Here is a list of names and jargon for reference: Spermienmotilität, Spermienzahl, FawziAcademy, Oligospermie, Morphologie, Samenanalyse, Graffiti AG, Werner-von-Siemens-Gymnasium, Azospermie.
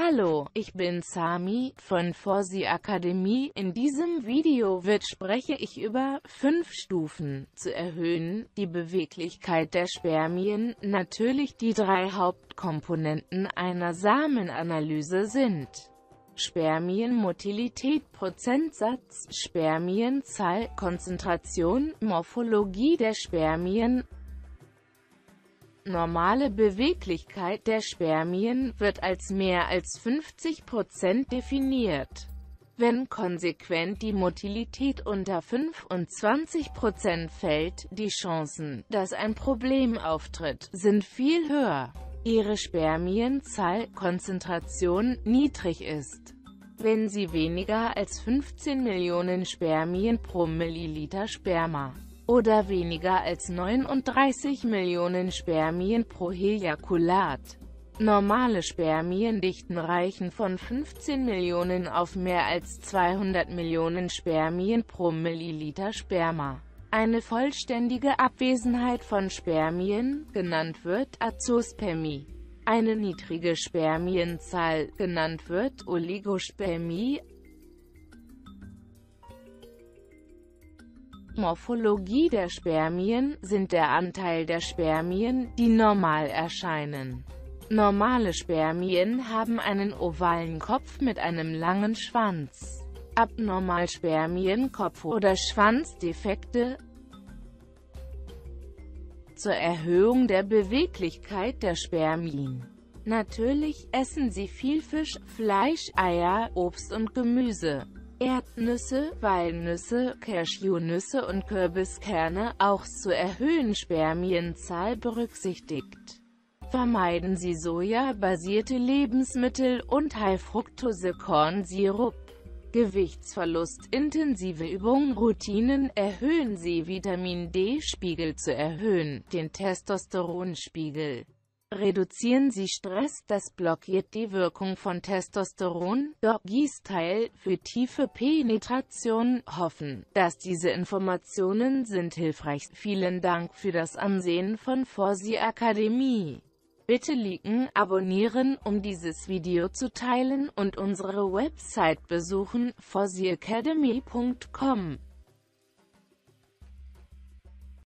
Hallo, ich bin Sami von FawziAcademy. In diesem Video spreche ich über 5 Stufen zu erhöhen, die Beweglichkeit der Spermien. Natürlich die 3 Hauptkomponenten einer Samenanalyse sind Spermienmotilität, Prozentsatz, Spermienzahl, Konzentration, Morphologie der Spermien. Normale Beweglichkeit der Spermien wird als mehr als 50% definiert, wenn konsequent die Motilität unter 25% fällt. Die Chancen, dass ein Problem auftritt, sind viel höher. Ihre Spermienzahl-Konzentration niedrig ist, wenn sie weniger als 15 Millionen Spermien pro Milliliter Sperma oder weniger als 39 Millionen Spermien pro Ejakulat. Normale Spermiendichten reichen von 15 Millionen auf mehr als 200 Millionen Spermien pro Milliliter Sperma. Eine vollständige Abwesenheit von Spermien, genannt wird Azospermie. Eine niedrige Spermienzahl, genannt wird Oligospermie. Morphologie der Spermien sind der Anteil der Spermien, die normal erscheinen. Normale Spermien haben einen ovalen Kopf mit einem langen Schwanz. Abnormal Spermienkopf oder Schwanzdefekte. Zur Erhöhung der Beweglichkeit der Spermien. Natürlich essen sie viel Fisch, Fleisch, Eier, Obst und Gemüse. Erdnüsse, Walnüsse, Cashewnüsse und Kürbiskerne. Auch zur erhöhten Spermienzahl berücksichtigt. Vermeiden Sie sojabasierte Lebensmittel und High-Fructose-Kornsirup. Gewichtsverlust, intensive Übungen, Routinen. Erhöhen Sie Vitamin D-Spiegel. Zu erhöhen den Testosteronspiegel. Reduzieren Sie Stress, das blockiert die Wirkung von Testosteron. Doggy-Style für tiefe Penetration. Hoffen, dass diese Informationen sind hilfreich. Vielen Dank für das Ansehen von FawziAcademy. Bitte liken, abonnieren, um dieses Video zu teilen, und unsere Website besuchen, FawziAcademy.com.